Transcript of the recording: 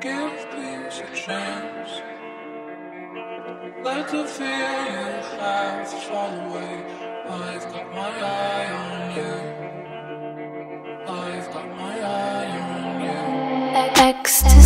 Give things a chance. Let the fear you have fall away. I've got my eye on you. I've got my eye on you. Ecstasy.